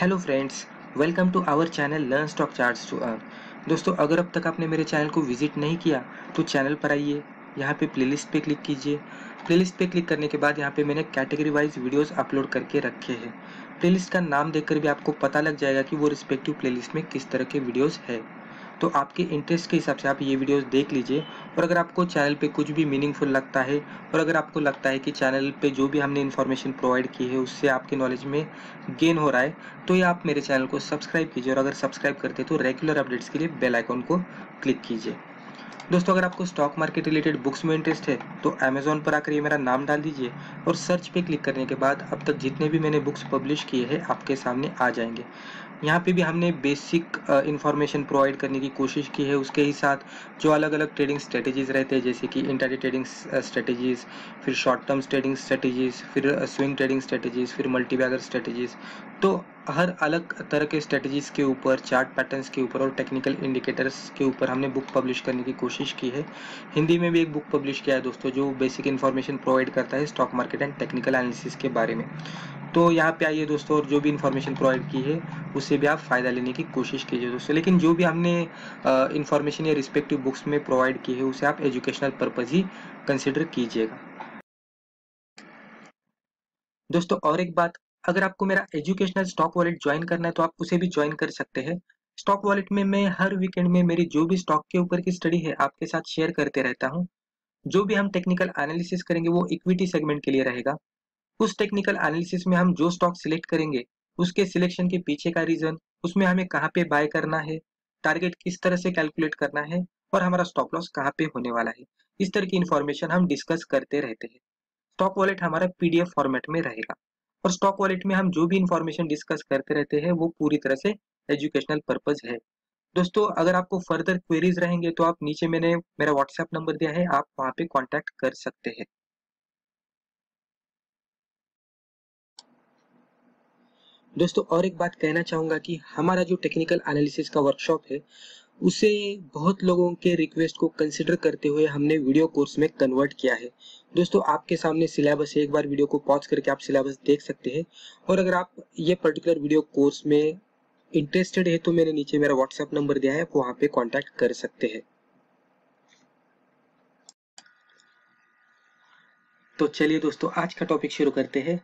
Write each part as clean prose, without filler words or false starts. Hello friends, welcome to our channel learn stock charts to earn. दोस्तों, अगर अब तक आपने मेरे चैनल को विजिट नहीं किया तो चैनल पर आइए, यहाँ पे प्लेलिस्ट पे क्लिक कीजिए। प्लेलिस्ट पे क्लिक करने के बाद यहाँ पे मैंने कैटेगरी वाइज वीडियोस अपलोड करके रखे हैं। प्लेलिस्ट का नाम देखकर भी आपको पता लग जाएगा कि वो रिस्पेक्टिव प्लेलिस्ट में किस तरह के वीडियोज़ है। तो आपके इंटरेस्ट के हिसाब से आप ये वीडियोस देख लीजिए। और अगर आपको चैनल पे कुछ भी मीनिंगफुल लगता है और अगर आपको लगता है कि चैनल पे जो भी हमने इन्फॉर्मेशन प्रोवाइड की है उससे आपके नॉलेज में गेन हो रहा है तो ये आप मेरे चैनल को सब्सक्राइब कीजिए। और अगर सब्सक्राइब करते हैं तो रेगुलर अपडेट्स के लिए बेल आइकॉन को क्लिक कीजिए। दोस्तों, अगर आपको स्टॉक मार्केट रिलेटेड बुक्स में इंटरेस्ट है तो अमेज़ॉन पर आकर ये मेरा नाम डाल दीजिए और सर्च पे क्लिक करने के बाद अब तक जितने भी मैंने बुक्स पब्लिश किए हैं आपके सामने आ जाएंगे। यहाँ पे भी हमने बेसिक इन्फॉर्मेशन प्रोवाइड करने की कोशिश की है, उसके ही साथ जो अलग अलग ट्रेडिंग स्ट्रेटेजीज़ रहते हैं जैसे कि इंट्राडे ट्रेडिंग स्ट्रेटेजीज़, फिर शॉर्ट टर्म ट्रेडिंग स्ट्रेटेजीज़, फिर स्विंग ट्रेडिंग स्ट्रेटेजीज़, फिर मल्टीबैगर स्ट्रेटेजीज़, तो हर अलग तरह के स्ट्रेटजीज़ के ऊपर, चार्ट पैटर्न्स के ऊपर और टेक्निकल इंडिकेटर्स के ऊपर हमने बुक पब्लिश करने की कोशिश की है। हिंदी में भी एक बुक पब्लिश किया है दोस्तों जो बेसिक इन्फॉर्मेशन प्रोवाइड करता है stock market and technical analysis के बारे में। तो यहाँ पे आइए दोस्तों, और जो भी इन्फॉर्मेशन प्रोवाइड की है उससे भी आप फ़ायदा लेने की कोशिश कीजिए दोस्तों। लेकिन जो भी हमने इन्फॉर्मेशन या रिस्पेक्टिव बुक्स में प्रोवाइड की है उसे आप एजुकेशनल पर्पज़ ही कंसिडर कीजिएगा दोस्तों। और एक बात, अगर आपको मेरा एजुकेशनल स्टॉक वॉलेट ज्वाइन करना है तो आप उसे भी ज्वाइन कर सकते हैं। स्टॉक वॉलेट में मैं हर वीकेंड में मेरी जो भी स्टॉक के ऊपर की स्टडी है आपके साथ शेयर करते रहता हूं। जो भी हम टेक्निकल एनालिसिस करेंगे वो इक्विटी सेगमेंट के लिए रहेगा। उस टेक्निकल एनालिसिस में हम जो स्टॉक सिलेक्ट करेंगे उसके सिलेक्शन के पीछे का रीजन, उसमें हमें कहाँ पे बाय करना है, टारगेट किस तरह से कैलकुलेट करना है और हमारा स्टॉप लॉस कहाँ पे होने वाला है, इस तरह की इन्फॉर्मेशन हम डिस्कस करते रहते हैं। स्टॉक वॉलेट हमारा PDF फॉर्मेट में रहेगा और स्टॉक वॉलेट में हम जो भी इन्फॉर्मेशन डिस्कस करते रहते हैं वो पूरी तरह से एजुकेशनल पर्पज है दोस्तों। अगर आपको फर्दर क्वेरीज रहेंगे तो आप नीचे मैंने मेरा व्हाट्सएप नंबर दिया है, आप वहाँ पे कांटेक्ट कर सकते हैं। दोस्तों, और एक बात कहना चाहूँगा कि हमारा जो टेक्निकल एनालिसिस का वर्कशॉप है उसे बहुत लोगों के रिक्वेस्ट को कंसिडर करते हुए हमने वीडियो कोर्स में कन्वर्ट किया है दोस्तों। आपके सामने सिलेबस है, एक बार वीडियो को पॉज करके आप सिलेबस देख सकते हैं। और अगर आप ये पर्टिकुलर वीडियो कोर्स में इंटरेस्टेड है तो मैंने नीचे मेरा व्हाट्सएप नंबर दिया है, आप वहाँ पे कांटेक्ट कर सकते हैं। तो चलिए दोस्तों, आज का टॉपिक शुरू करते हैं।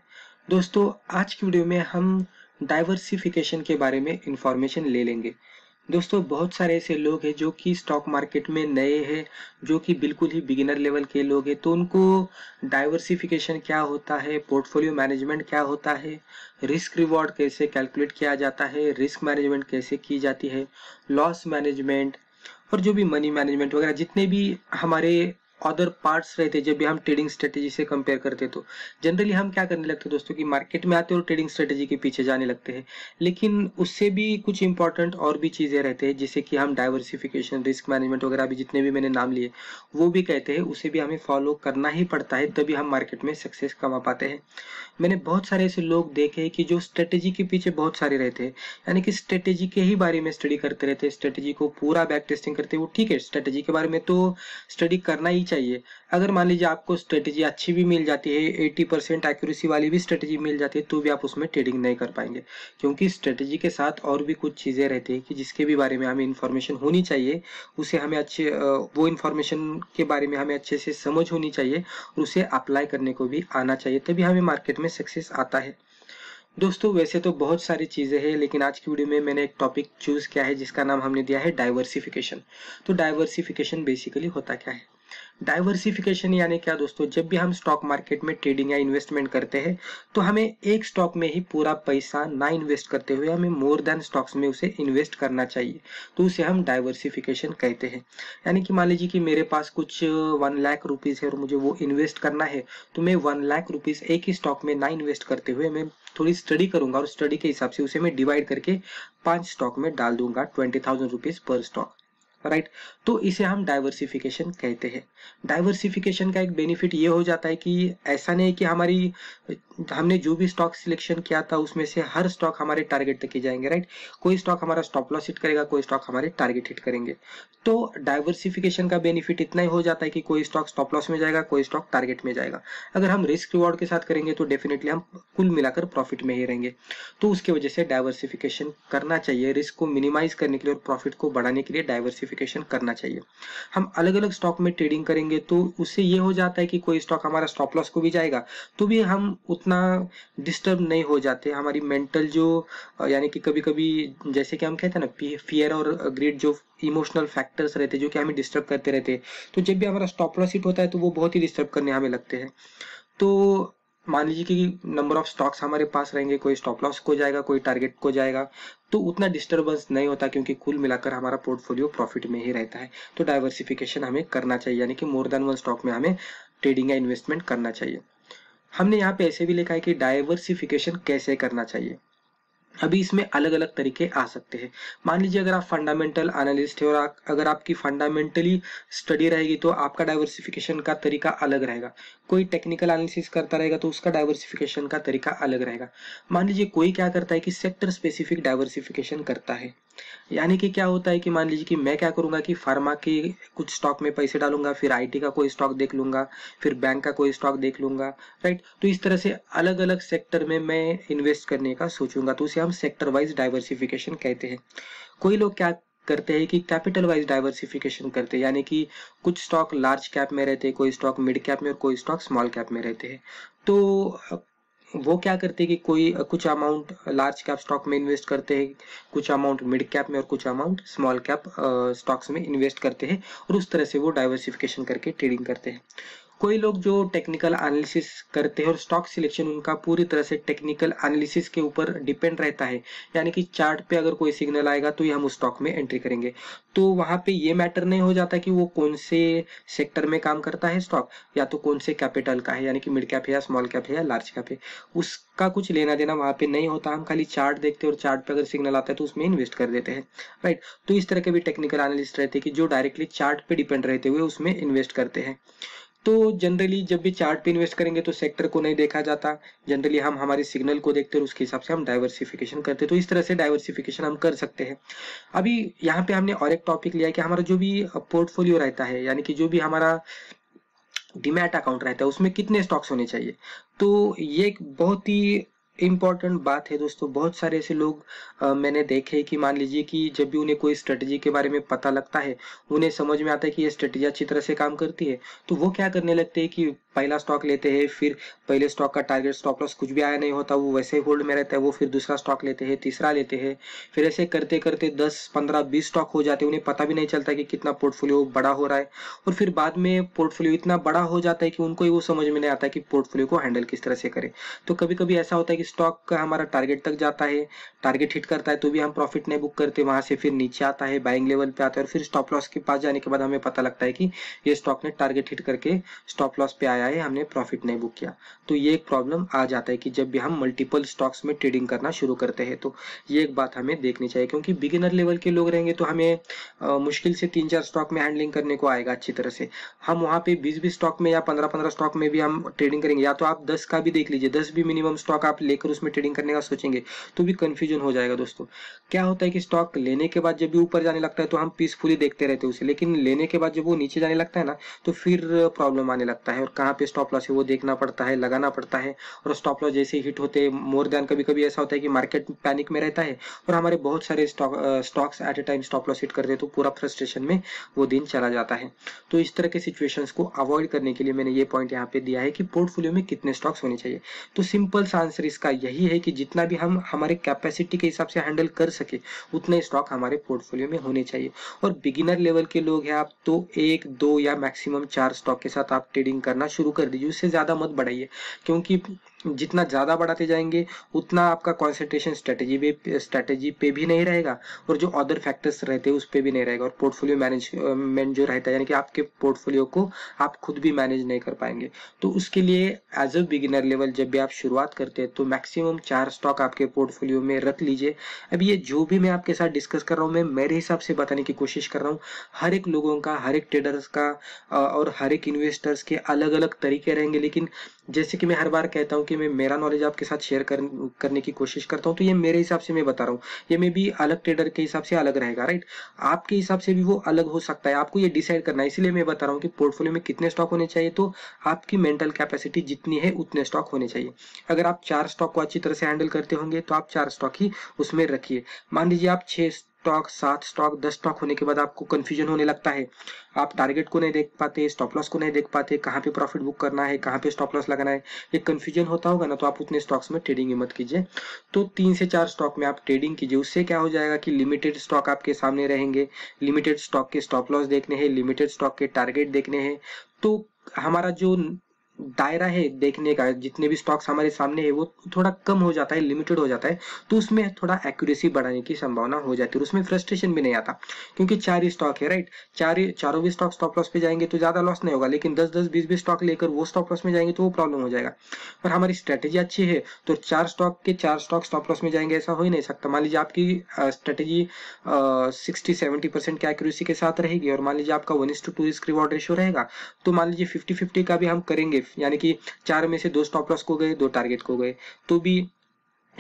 दोस्तों, आज की वीडियो में हम डाइवर्सिफिकेशन के बारे में इंफॉर्मेशन ले लेंगे। दोस्तों, बहुत सारे ऐसे लोग हैं जो कि स्टॉक मार्केट में नए हैं, जो कि बिल्कुल ही बिगिनर लेवल के लोग हैं, तो उनको डाइवर्सिफिकेशन क्या होता है, पोर्टफोलियो मैनेजमेंट क्या होता है, रिस्क रिवॉर्ड कैसे कैलकुलेट किया जाता है, रिस्क मैनेजमेंट कैसे की जाती है, लॉस मैनेजमेंट और जो भी मनी मैनेजमेंट वगैरह जितने भी हमारे अदर पार्ट्स रहते हैं जब भी हम ट्रेडिंग स्ट्रेटेजी से कंपेयर करते हैं, तो जनरली हम क्या करने लगते हैं दोस्तों कि मार्केट में आते हैं और ट्रेडिंग स्ट्रेटेजी के पीछे जाने लगते हैं। लेकिन उससे भी कुछ इंपॉर्टेंट और भी चीज़ें रहते हैं जैसे कि हम डाइवर्सिफिकेशन, रिस्क मैनेजमेंट वगैरह भी जितने भी मैंने नाम लिए वो भी कहते हैं, उसे भी हमें फॉलो करना ही पड़ता है तभी हम मार्केट में सक्सेस कमा पाते हैं। मैंने बहुत सारे ऐसे लोग देखे हैं कि जो स्ट्रेटेजी के पीछे बहुत सारे रहते हैं, यानी कि स्ट्रेटेजी के ही बारे में स्टडी करते रहते हैं, स्ट्रेटेजी को पूरा बैक टेस्टिंग करते हैं। वो ठीक है, स्ट्रेटेजी के बारे में तो स्टडी करना ही चाहिए। अगर मान लीजिए आपको स्ट्रेटेजी अच्छी भी मिल जाती है, 80% एक्यूरेसी वाली भी स्ट्रेटेजी मिल जाती है, तो भी आप उसमें ट्रेडिंग नहीं कर पाएंगे क्योंकि स्ट्रेटेजी के साथ और भी कुछ चीज़ें रहती हैं कि जिसके भी बारे में हमें इन्फॉर्मेशन होनी चाहिए, उसे हमें अच्छे वो इन्फॉर्मेशन के बारे में हमें अच्छे से समझ होनी चाहिए और उसे अप्लाई करने को भी आना चाहिए, तभी हमें मार्केट में सक्सेस आता है। दोस्तों, वैसे तो बहुत सारी चीज़ें हैं लेकिन आज की वीडियो में मैंने एक टॉपिक चूज़ किया है जिसका नाम हमने दिया है डाइवर्सिफिकेशन। तो डाइवर्सिफिकेशन बेसिकली होता क्या है? डाइवर्सिफिकेशन यानी क्या दोस्तों, जब भी हम स्टॉक मार्केट में ट्रेडिंग या इन्वेस्टमेंट करते हैं तो हमें एक स्टॉक में ही पूरा पैसा ना इन्वेस्ट करते हुए हमें मोर देन स्टॉक्स में उसे इन्वेस्ट करना चाहिए, तो उसे हम डाइवर्सिफिकेशन कहते हैं। यानी कि मान लीजिए कि मेरे पास कुछ 1 लाख रुपीज़ है और मुझे वो इन्वेस्ट करना है, तो मैं 1 लाख रुपीज़ एक ही स्टॉक में ना इन्वेस्ट करते हुए मैं थोड़ी स्टडी करूंगा और स्टडी के हिसाब से उसे मैं डिवाइड करके 5 स्टॉक में डाल दूंगा, 20,000 रुपीज़ पर स्टॉक। राइट। तो इसे हम डाइवर्सिफिकेशन कहते हैं। डाइवर्सिफिकेशन का एक बेनिफिट ये हो जाता है कि ऐसा नहीं कि हमारी हमने जो भी स्टॉक सिलेक्शन किया था उसमें से हर स्टॉक हमारे टारगेट तक ही जाएंगे, राइट। कोई स्टॉक हमारा स्टॉप लॉस हिट करेगा, कोई स्टॉक हमारे टारगेट हिट करेंगे। तो डाइवर्सिफिकेशन का बेनिफिट इतना ही हो जाता है कि कोई स्टॉक स्टॉप लॉस में जाएगा, कोई स्टॉक टारगेट में जाएगा। अगर हम रिस्क रिवॉर्ड के साथ करेंगे तो डेफिनेटली हम कुल मिलाकर प्रॉफिट में ही रहेंगे। तो उसकी वजह से डाइवर्सिफिकेशन करना चाहिए। रिस्क को मिनिमाइज करने के लिए और प्रॉफिट को बढ़ाने के लिए डाइवर्सिफिकेशन करना चाहिए। हम अलग अलग स्टॉक में ट्रेडिंग करेंगे तो उससे ये हो जाता है कि कोई स्टॉक हमारा स्टॉप लॉस को भी जाएगा तो भी हम उतना डिस्टर्ब नहीं हो जाते। हमारी मेंटल जो यानी कि कभी कभी जैसे कि हम कहते हैं ना फियर और ग्रीड जो इमोशनल फैक्टर्स रहते हैं जो कि हमें डिस्टर्ब करते रहते हैं, तो जब भी हमारा स्टॉप लॉस हिट होता है तो वो बहुत ही डिस्टर्ब करने हमें लगते हैं। तो मान लीजिए कि नंबर ऑफ स्टॉक्स हमारे पास रहेंगे, कोई स्टॉप लॉस को जाएगा, कोई टारगेट को जाएगा, तो उतना डिस्टर्बेंस नहीं होता क्योंकि कुल मिलाकर हमारा पोर्टफोलियो प्रॉफिट में ही रहता है। तो डाइवर्सिफिकेशन हमें करना चाहिए, यानी कि मोर देन वन स्टॉक में हमें ट्रेडिंग या इन्वेस्टमेंट करना चाहिए। हमने यहाँ पे ऐसे भी लिखा है कि डाइवर्सिफिकेशन कैसे करना चाहिए। अभी इसमें अलग अलग तरीके आ सकते हैं। मान लीजिए अगर आप फंडामेंटल एनालिस्ट है और अगर आपकी फंडामेंटली स्टडी रहेगी तो आपका डाइवर्सिफिकेशन का तरीका अलग रहेगा। कोई टेक्निकल एनालिसिस करता रहेगा तो उसका डाइवर्सिफिकेशन का तरीका अलग रहेगा। मान लीजिए कोई क्या करता है कि सेक्टर स्पेसिफिक डाइवर्सिफिकेशन करता है, यानी कि क्या होता है कि मान लीजिए कि मैं क्या करूंगा कि फार्मा के कुछ स्टॉक में पैसे डालूंगा, फिर आईटी का कोई स्टॉक देख लूंगा, फिर बैंक का कोई स्टॉक देख लूंगा, राइट। तो इस तरह से अलग अलग सेक्टर में मैं इन्वेस्ट करने का सोचूंगा, तो उसे हम सेक्टर वाइज डाइवर्सिफिकेशन कहते हैं। कोई लोग क्या करते हैं कि कैपिटल वाइज डाइवर्सिफिकेशन करते हैं, यानी कि कुछ स्टॉक लार्ज कैप में रहते हैं, कोई स्टॉक मिड कैप में और कोई स्टॉक स्मॉल कैप में रहते हैं। तो वो क्या करते हैं कि कोई कुछ अमाउंट लार्ज कैप स्टॉक में इन्वेस्ट करते हैं, कुछ अमाउंट मिड कैप में और कुछ अमाउंट स्मॉल कैप स्टॉक्स में इन्वेस्ट करते हैं और उस तरह से वो डाइवर्सिफिकेशन करके ट्रेडिंग करते हैं। कोई लोग जो टेक्निकल एनालिसिस करते हैं और स्टॉक सिलेक्शन उनका पूरी तरह से टेक्निकल एनालिसिस के ऊपर डिपेंड रहता है, यानी कि चार्ट पे अगर कोई सिग्नल आएगा तो ही हम उस स्टॉक में एंट्री करेंगे। तो वहां पे ये मैटर नहीं हो जाता कि वो कौन से सेक्टर में काम करता है स्टॉक, या तो कौन से कैपिटल का है, यानी कि मिड कैप है या स्मॉल कैप है या लार्ज कैप है, उसका कुछ लेना देना वहां पे नहीं होता। हम खाली चार्ट देखते हैं और चार्ट पे अगर सिग्नल आता है तो उसमें इन्वेस्ट कर देते हैं, राइट। तो इस तरह के भी टेक्निकल एनालिस्ट रहते हैं कि जो डायरेक्टली चार्ट पे डिपेंड रहते हुए उसमें इन्वेस्ट करते हैं। तो जनरली जब भी चार्ट पे इन्वेस्ट करेंगे तो सेक्टर को नहीं देखा जाता, जनरली हम हमारे सिग्नल को देखते हैं और उसके हिसाब से हम डाइवर्सिफिकेशन करते हैं। तो इस तरह से डाइवर्सिफिकेशन हम कर सकते हैं। अभी यहाँ पे हमने और एक टॉपिक लिया है कि हमारा जो भी पोर्टफोलियो रहता है, यानी कि जो भी हमारा डीमैट अकाउंट रहता है उसमें कितने स्टॉक्स होने चाहिए। तो ये एक बहुत ही इम्पॉर्टेंट बात है दोस्तों। बहुत सारे ऐसे लोग मैंने देखे कि मान लीजिए कि जब भी उन्हें कोई स्ट्रेटजी के बारे में पता लगता है, उन्हें समझ में आता है कि ये स्ट्रेटजी अच्छी तरह से काम करती है, तो वो क्या करने लगते हैं कि पहला स्टॉक लेते हैं, फिर पहले स्टॉक का टारगेट स्टॉप लॉस कुछ भी आया नहीं होता, वो वैसे ही होल्ड में रहता है, वो फिर दूसरा स्टॉक लेते हैं, तीसरा लेते हैं, फिर ऐसे करते करते 10, 15, 20 स्टॉक हो जाते हैं। उन्हें पता भी नहीं चलता कि कितना पोर्टफोलियो बड़ा हो रहा है और फिर बाद में पोर्टफोलियो इतना बड़ा हो जाता है कि उनको वो समझ में नहीं आता कि पोर्टफोलियो को हैंडल किस तरह से करें। तो कभी कभी ऐसा होता है कि स्टॉक का हमारा टारगेट तक जाता है, टारगेट हिट करता है तो भी हम प्रॉफिट नहीं बुक करते, वहां से फिर नीचे आता है, बाइंग लेवल पे आता है और फिर स्टॉप लॉस के पास जाने के बाद हमें पता लगता है कि ये स्टॉक ने टारगेट हिट करके स्टॉप लॉस पे आया है, हमने प्रॉफिट नहीं बुक किया। तो ये एक प्रॉब्लम आ जाता है कि जब भी हम मल्टीपल स्टॉक्स में ट्रेडिंग करना शुरू करते हैं। तो ये एक बात हमें देखनी चाहिए, क्योंकि बिगिनर लेवल के लोग रहेंगे तो हमें मुश्किल से 3-4 स्टॉक में हैंडलिंग करने को आएगा अच्छी तरह से। हम वहां पे 20-20 स्टॉक में या 15-15 स्टॉक में भी हम ट्रेडिंग करेंगे, या तो आप 10 का भी देख लीजिए, 10 भी मिनिमम स्टॉक आप लेकर उसमें ट्रेडिंग करने का सोचेंगे तो भी कंफ्यूजन हो जाएगा दोस्तों। क्या होता है कि स्टॉक लेने के बाद जब भी ऊपर जाने लगता है तो हम पीसफुली देखते रहते हैं उसे, लेकिन लेने के बाद जब वो नीचे जाने लगता है ना तो फिर प्रॉब्लम आने लगता है और कहाँ पे स्टॉप लॉस है वो देखना पड़ता है, लगाना पड़ता है। और स्टॉप लॉस जैसे हिट होते हैं मोर देन, कभी कभी ऐसा होता है कि मार्केट पैनिक में रहता है और हमारे बहुत सारे stocks at a time stop loss hit करते हैं, तो पूरा फ्रस्ट्रेशन में वो दिन चला जाता है। तो इस तरह के सिचुएशंस को अवॉइड करने के लिए मैंने ये पॉइंट यहाँ पे दिया है कि पोर्टफोलियो में कितने स्टॉक्स होने चाहिए। तो सिंपल सा आंसर इसका यही है कि जितना भी हम हमारे कैपेसिटी के हिसाब से हैंडल कर सके उतने स्टॉक हमारे पोर्टफोलियो में होने चाहिए। और बिगिनर लेवल के लोग हैं आप तो 1, 2 या मैक्सिमम 4 स्टॉक के साथ आप ट्रेडिंग करना शुरू कर दीजिए, उससे ज्यादा मत बढ़ाइए, क्योंकि जितना ज़्यादा बढ़ाते जाएंगे उतना आपका कॉन्सेंट्रेशन स्ट्रेटेजी पे भी नहीं रहेगा और जो अदर फैक्टर्स रहते हैं उस पे भी नहीं रहेगा और पोर्टफोलियो मैनेजमेंट जो रहता है यानी कि आपके पोर्टफोलियो को आप खुद भी मैनेज नहीं कर पाएंगे। तो उसके लिए एज अ बिगिनर लेवल जब भी आप शुरुआत करते हैं तो मैक्सिमम 4 स्टॉक आपके पोर्टफोलियो में रख लीजिए। अब ये जो भी मैं आपके साथ डिस्कस कर रहा हूँ मैं मेरे हिसाब से बताने की कोशिश कर रहा हूँ, हर एक लोगों का, हर एक ट्रेडर्स का और हर एक इन्वेस्टर्स के अलग अलग तरीके रहेंगे, लेकिन जैसे कि मैं हर बार कहता हूँ कि मैं मेरा नॉलेज आपके साथ शेयर करने की कोशिश करता हूँ, तो ये मेरे हिसाब से मैं बता रहा हूँ, ये मे भी अलग ट्रेडर के हिसाब से अलग रहेगा, राइट। आपके हिसाब से भी वो अलग हो सकता है, आपको ये डिसाइड करना है। इसलिए मैं बता रहा हूँ कि पोर्टफोलियो में कितने स्टॉक होने चाहिए, तो आपकी मेंटल कैपेसिटी जितनी है उतने स्टॉक होने चाहिए। अगर आप 4 स्टॉक को अच्छी तरह से हैंडल करते होंगे तो आप 4 स्टॉक ही उसमें रखिए। मान लीजिए आप 6 स्टॉक, 7 स्टॉक, 10 स्टॉक होने के बाद आपको कंफ्यूजन होने लगता है, आप टारगेट को नहीं देख पाते, स्टॉप लॉस को नहीं देख पाते, कहाँ पे प्रॉफिट बुक करना है, कहाँ पे स्टॉप लॉस लगाना है, ये कंफ्यूजन होता होगा ना, तो आप उतने स्टॉक्स में ट्रेडिंग मत कीजिए। तो 3 से 4 स्टॉक में आप ट्रेडिंग कीजिए। उससे क्या हो जाएगा कि लिमिटेड स्टॉक आपके सामने रहेंगे, लिमिटेड स्टॉक के स्टॉप लॉस देखने हैं, लिमिटेड स्टॉक के टारगेट देखने हैं, तो हमारा जो दायरा है देखने का, जितने भी स्टॉक्स हमारे सामने है वो थोड़ा कम हो जाता है, लिमिटेड हो जाता है, तो उसमें थोड़ा एक्यूरेसी बढ़ाने की संभावना हो जाती है, उसमें फ्रस्ट्रेशन भी नहीं आता क्योंकि 4 ही स्टॉक है, राइट। 4 भी स्टॉक स्टॉप लॉस पे जाएंगे तो ज्यादा लॉस नहीं होगा, लेकिन 10, 10, 20 स्टॉक लेकर वो स्टॉप लॉस में जाएंगे तो वो प्रॉब्लम हो जाएगा। पर हमारी स्ट्रेटेजी अच्छी है तो 4 स्टॉक के 4 स्टॉक स्टॉप लॉस में जाएंगे ऐसा हो ही नहीं सकता। मान लीजिए आपकी स्ट्रेटेजी 60-70% की एक्यूरेसी के साथ रहेगी और मान लीजिए आपका 1:2 रिस्क रिवॉर्ड रेशियो रहेगा, तो मान लीजिए 50-50 का भी हम करेंगे, यानी कि 4 में से 2 स्टॉप लॉस को गए, 2 टारगेट को गए, तो भी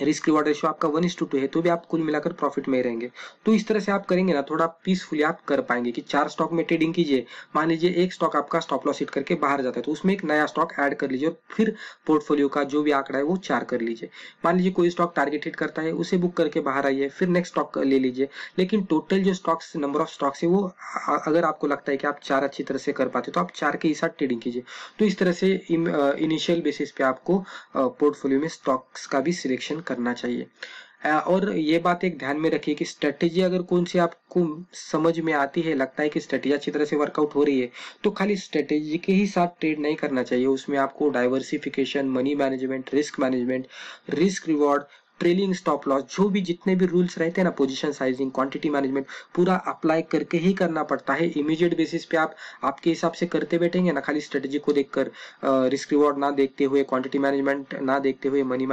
रिस्क रिवॉर्ड रेशियो आपका 1:2 है, तो भी आप कुल मिलाकर प्रॉफिट में रहेंगे। तो इस तरह से आप करेंगे ना, थोड़ा पीसफुली आप कर पाएंगे कि 4 स्टॉक में ट्रेडिंग कीजिए, मान लीजिए एक स्टॉक आपका स्टॉप लॉस हिट करके बाहर जाता है तो उसमें एक नया स्टॉक ऐड कर लीजिए और फिर पोर्टफोलियो का जो भी आंकड़ा है वो 4 कर लीजिए। मान लीजिए कोई स्टॉक टारगेट हिट करता है उसे बुक करके बाहर आइए, फिर नेक्स्ट स्टॉक ले लीजिए, लेकिन टोटल जो स्टॉक्स नंबर ऑफ स्टॉक्स है वो अगर आपको लगता है कि आप 4 अच्छी तरह से कर पाते तो आप 4 के हिसाब ट्रेडिंग कीजिए। तो इस तरह से इनिशियल बेसिस पे आपको पोर्टफोलियो में स्टॉक्स का भी सिलेक्शन करना चाहिए। और ये बात एक ध्यान में रखिए कि स्ट्रेटेजी अगर कौन सी आपको समझ में आती है, लगता है कि स्ट्रेटेजी अच्छी तरह से वर्कआउट हो रही है, तो खाली स्ट्रेटेजी के ही साथ ट्रेड नहीं करना चाहिए, उसमें आपको diversification, money management, risk reward, trailing stop loss, जो भी जितने भी रूल्स रहते हैं ना, पोजीशन साइजिंग, क्वांटिटी मैनेजमेंट, पूरा अप्लाई करके ही करना पड़ता है। इमीडिएट बेसिस पे आप आपके हिसाब से करते बैठेंगे ना, खाली स्ट्रेटेजी को देखकर, रिस्क रिवॉर्ड ना देखते हुए, क्वांटिटी मैनेजमेंट ना देखते हुए, मनी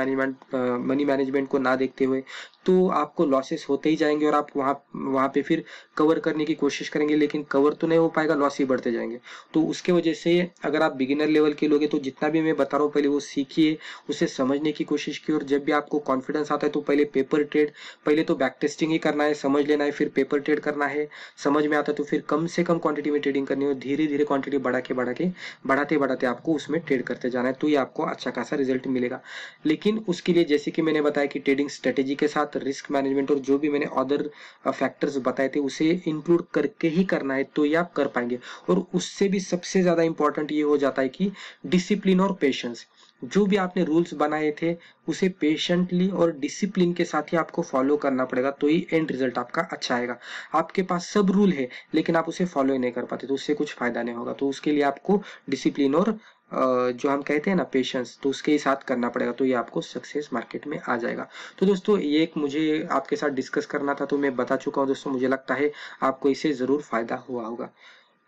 मैनेजमेंट को ना देखते हुए, तो आपको लॉसेस होते ही जाएंगे और आप वहाँ पे फिर कवर करने की कोशिश करेंगे लेकिन कवर तो नहीं हो पाएगा, लॉस ही बढ़ते जाएंगे। तो उसके वजह से अगर आप बिगिनर लेवल के लोग हैं तो जितना भी मैं बता रहा हूँ पहले वो सीखिए, उसे समझने की कोशिश की, और जब भी आपको कॉन्फिडेंस आता है तो पहले पेपर ट्रेड, पहले तो बैक टेस्टिंग ही करना है, समझ लेना है, फिर पेपर ट्रेड करना है, समझ में आता है तो फिर कम से कम क्वांटिटी में ट्रेडिंग करनी है और धीरे धीरे क्वांटिटी बढ़ाते बढ़ाते आपको उसमें ट्रेड करते जाना है, तो ये आपको अच्छा खासा रिजल्ट मिलेगा। लेकिन उसके लिए जैसे कि मैंने बताया कि ट्रेडिंग स्ट्रेटेजी के साथ रिस्क मैनेजमेंट और जो भी मैंने अदर फैक्टर्स बताए थे उसे इंक्लूड करके ही करना है, तो ये आप कर पाएंगे। और उससे भी सबसे ज्यादा इंपॉर्टेंट ये हो जाता है कि डिसिप्लिन और पेशेंस, जो भी आपने रूल्स बनाए थे उसे पेशेंटली और डिसिप्लिन के साथ ही आपको फॉलो करना पड़ेगा, तो ही एंड रिजल्ट आपका अच्छा आएगा। आपके पास सब रूल है लेकिन आप उसे फॉलो ही नहीं कर पाते तो उससे कुछ फायदा नहीं होगा, तो उसके लिए आपको डिसिप्लिन और जो हम कहते हैं ना पेशेंस, तो उसके साथ करना पड़ेगा, तो ये आपको सक्सेस मार्केट में आ जाएगा। तो दोस्तों ये एक मुझे आपके साथ डिस्कस करना था तो मैं बता चुका हूँ दोस्तों, मुझे लगता है आपको इससे ज़रूर फायदा हुआ होगा।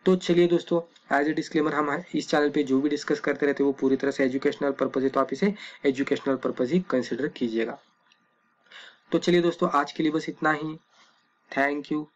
तो चलिए दोस्तों, एज ए डिस्क्लेमर, हम इस चैनल पे जो भी डिस्कस करते रहते हैं वो पूरी तरह से एजुकेशनल पर्पज है, तो आप इसे एजुकेशनल पर्पज ही कंसिडर कीजिएगा। तो चलिए दोस्तों, आज के लिए बस इतना ही। Thank you.